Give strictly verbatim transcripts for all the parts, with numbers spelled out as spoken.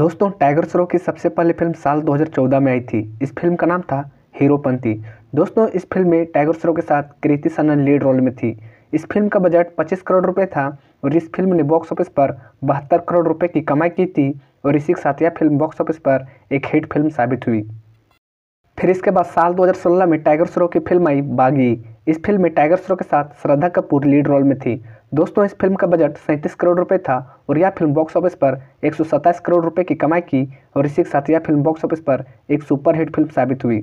दोस्तों टाइगर श्रॉफ की सबसे पहली फिल्म साल दो हज़ार चौदह में आई थी। इस फिल्म का नाम था हीरोपंती। दोस्तों इस फिल्म में टाइगर श्रॉफ के साथ कृति सनन लीड रोल में थी। इस फिल्म का बजट पच्चीस करोड़ रुपए था और इस फिल्म ने बॉक्स ऑफिस पर बहत्तर करोड़ रुपए की कमाई की थी और इसी के साथ यह फिल्म बॉक्स ऑफिस पर एक हिट फिल्म साबित हुई। फिर इसके बाद साल दो हज़ार सोलह में टाइगर श्रॉफ की फिल्म आई बागी। इस फिल्म में टाइगर श्रॉफ के साथ श्रद्धा कपूर लीड रोल में थी। दोस्तों इस फिल्म का बजट सैंतीस करोड़ रुपए था और यह फिल्म बॉक्स ऑफिस पर एक सौ सत्ताईस करोड़ रुपए की कमाई की और इसी के साथ यह फिल्म बॉक्स ऑफिस पर एक सुपरहिट फिल्म साबित हुई।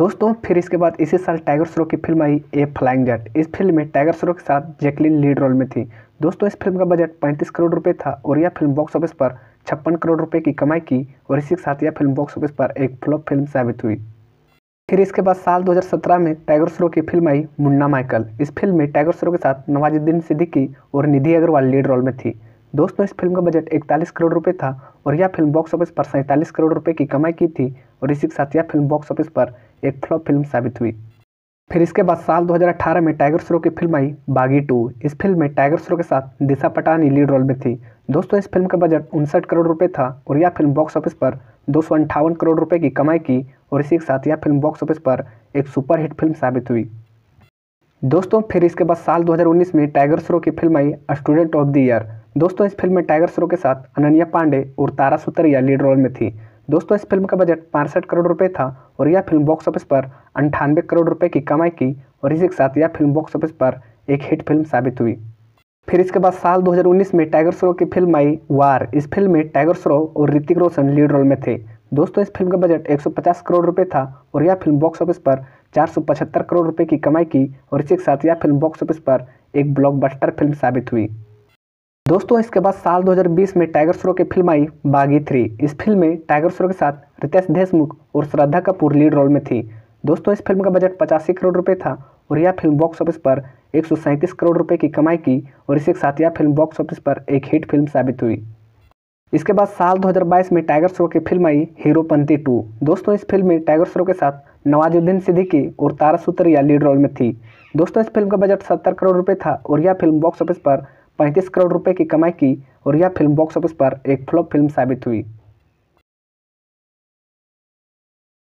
दोस्तों फिर इसके बाद इसी साल टाइगर श्रॉफ की फिल्म आई ए फ्लाइंग जैट। इस फिल्म में टाइगर श्रॉफ के साथ जैकलिन लीड रोल में थी। दोस्तों इस फिल्म का बजट पैंतीस करोड़ रुपये था और यह फिल्म बॉक्स ऑफिस पर छप्पन करोड़ रुपये की कमाई की और इसी के साथ यह फिल्म बॉक्स ऑफिस पर एक फ्लॉप फिल्म साबित हुई। फिर इसके बाद साल दो हज़ार सत्रह में टाइगर श्रॉफ की फिल्म आई मुन्ना माइकल। इस फिल्म में टाइगर श्रॉफ के साथ नवाजुद्दीन सिद्दीकी और निधि अग्रवाल लीड रोल में थी। दोस्तों इस फिल्म का बजट इकतालीस करोड़ रुपये था और यह फिल्म बॉक्स ऑफिस पर सैंतालीस करोड़ रुपये की कमाई की थी और इसी के साथ यह फिल्म बॉक्स ऑफिस पर एक फ्लॉप फिल्म साबित हुई। फिर इसके बाद साल दो हज़ार अठारह में टाइगर श्रॉफ की फिल्म आई बागी टू। इस फिल्म में टाइगर श्रॉफ के साथ दिशा पटानी लीड रोल में थी। दोस्तों इस फिल्म का बजट उनसठ करोड़ रुपये था और यह फिल्म बॉक्स ऑफिस पर दो सौ अंठावन करोड़ रुपये की कमाई की और इसी के साथ यह फिल्म बॉक्स ऑफिस पर एक सुपरहिट फिल्म साबित हुई। दोस्तों फिर इसके बाद साल दो हज़ार उन्नीस में टाइगर श्रॉफ की फिल्म आई स्टूडेंट ऑफ द ईयर। दोस्तों इस फिल्म में टाइगर श्रॉफ के साथ अनन्या पांडे और तारा सुतरिया लीड रोल में थी। दोस्तों इस फिल्म का बजट पैंसठ करोड़ रुपये था और यह फिल्म बॉक्स ऑफिस पर अंठानवे करोड़ रुपये की कमाई की और इसी के साथ यह फिल्म बॉक्स ऑफिस पर एक हिट फिल्म साबित हुई। फिर इसके बाद साल दो हज़ार उन्नीस में टाइगर श्रॉफ की फिल्म आई वार। इस फिल्म में टाइगर श्रॉफ और ऋतिक रोशन लीड रोल में थे। दोस्तों इस फिल्म का बजट एक सौ पचास करोड़ रुपए था और यह फिल्म बॉक्स ऑफिस पर चार सौ पचहत्तर करोड़ रुपए की कमाई की और इसी के साथ यह फिल्म बॉक्स ऑफिस पर एक ब्लॉकबस्टर फिल्म साबित हुई। दोस्तों इसके बाद साल दो हज़ार बीस में टाइगर श्रॉफ की फिल्म आई बागी थ्री। इस फिल्म में टाइगर श्रॉफ के साथ रितेश देशमुख और श्रद्धा कपूर लीड रोल में थी। दोस्तों इस फिल्म का बजट पचासी करोड़ रुपये था और यह फिल्म बॉक्स ऑफिस पर एक सौ सैंतीस करोड़ रुपए की कमाई की और इसी के साथ यह फिल्म बॉक्स ऑफिस पर एक हिट फिल्म साबित हुई। इसके बाद साल दो हज़ार बाईस में टाइगर श्रॉफ की फिल्म आई हीरोपंती टू। दोस्तों इस फिल्म में टाइगर श्रॉफ के साथ नवाजुद्दीन सिद्दीकी और तारा सुतरिया लीड रोल में थी। दोस्तों इस फिल्म का बजट सत्तर करोड़ रुपए था और यह फिल्म बॉक्स ऑफिस पर पैंतीस करोड़ रुपए की कमाई की और यह फिल्म बॉक्स ऑफिस पर एक फ्लॉप फिल्म साबित हुई।